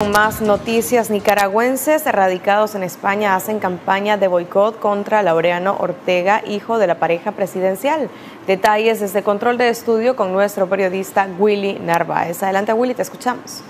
Con más noticias, nicaragüenses radicados en España hacen campaña de boicot contra Laureano Ortega, hijo de la pareja presidencial. Detalles desde Control de Estudio con nuestro periodista Willy Narváez. Adelante, Willy, te escuchamos.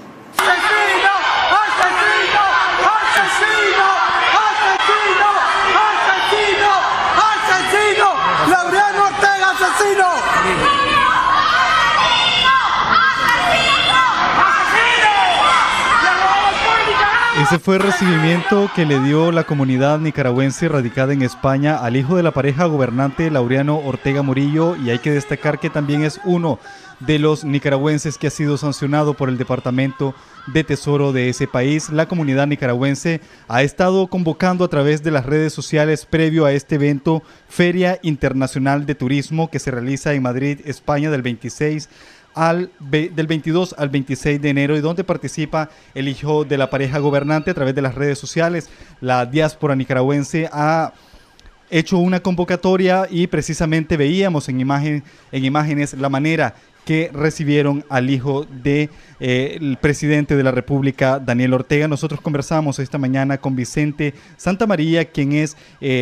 Ese fue el recibimiento que le dio la comunidad nicaragüense radicada en España al hijo de la pareja gobernante Laureano Ortega Murillo, y hay que destacar que también es uno de los nicaragüenses que ha sido sancionado por el Departamento de Tesoro de ese país. La comunidad nicaragüense ha estado convocando a través de las redes sociales previo a este evento, Feria Internacional de Turismo, que se realiza en Madrid, España, del 22 al 26 de enero, y donde participa el hijo de la pareja gobernante. A través de las redes sociales, la diáspora nicaragüense ha hecho una convocatoria y precisamente veíamos en imágenes la manera que recibieron al hijo del presidente de la República, Daniel Ortega. Nosotros conversamos esta mañana con Vicente Santamaría, quien es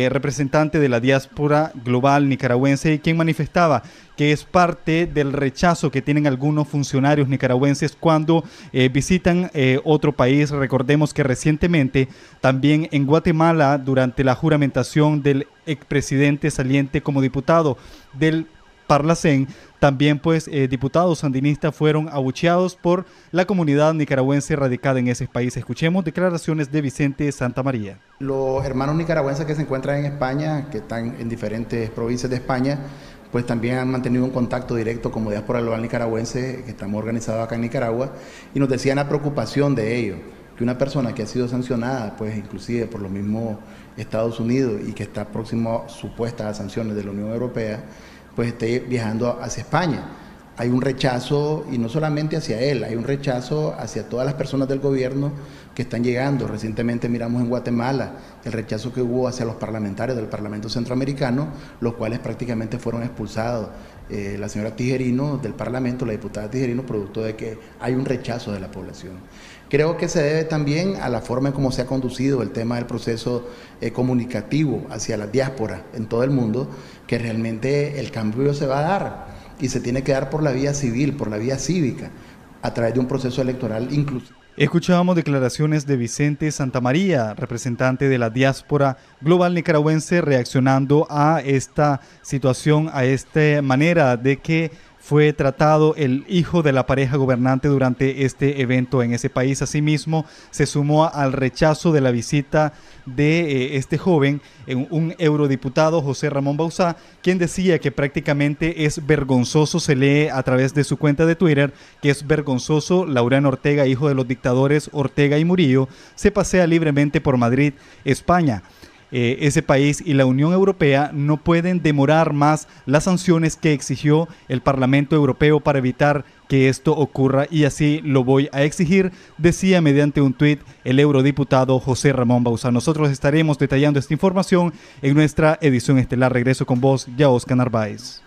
representante de la diáspora global nicaragüense y quien manifestaba que es parte del rechazo que tienen algunos funcionarios nicaragüenses cuando visitan otro país. Recordemos que recientemente también en Guatemala, durante la juramentación del expresidente saliente como diputado del Parlacen, también pues diputados sandinistas fueron abucheados por la comunidad nicaragüense radicada en ese país. Escuchemos declaraciones de Vicente Santamaría. Los hermanos nicaragüenses que se encuentran en España, que están en diferentes provincias de España, pues también han mantenido un contacto directo con diáspora global nicaragüense, que estamos organizados acá en Nicaragua, y nos decían la preocupación de ellos, que una persona que ha sido sancionada, pues inclusive por los mismos Estados Unidos, y que está próximo supuesta a sanciones de la Unión Europea, pues esté viajando hacia España. Hay un rechazo, y no solamente hacia él, hay un rechazo hacia todas las personas del gobierno que están llegando. Recientemente miramos en Guatemala el rechazo que hubo hacia los parlamentarios del Parlamento Centroamericano, los cuales prácticamente fueron expulsados. La señora Tijerino del Parlamento, la diputada Tijerino, producto de que hay un rechazo de la población. Creo que se debe también a la forma en cómo se ha conducido el tema del proceso comunicativo hacia las diásporas en todo el mundo, que realmente el cambio se va a dar y se tiene que dar por la vía civil, por la vía cívica, a través de un proceso electoral inclusivo. Escuchábamos declaraciones de Vicente Santamaría, representante de la diáspora global nicaragüense, reaccionando a esta situación, a esta manera de que fue tratado el hijo de la pareja gobernante durante este evento en ese país. Asimismo, se sumó al rechazo de la visita de este joven, un eurodiputado, José Ramón Bauzá, quien decía que prácticamente es vergonzoso, se lee a través de su cuenta de Twitter, que es vergonzoso, Laureano Ortega, hijo de los dictadores Ortega y Murillo, se pasea libremente por Madrid, España. Ese país y la Unión Europea no pueden demorar más las sanciones que exigió el Parlamento Europeo para evitar que esto ocurra, y así lo voy a exigir, decía mediante un tuit el eurodiputado José Ramón Bauzá. Nosotros estaremos detallando esta información en nuestra edición estelar. Regreso con vos, Yaosca Narváez.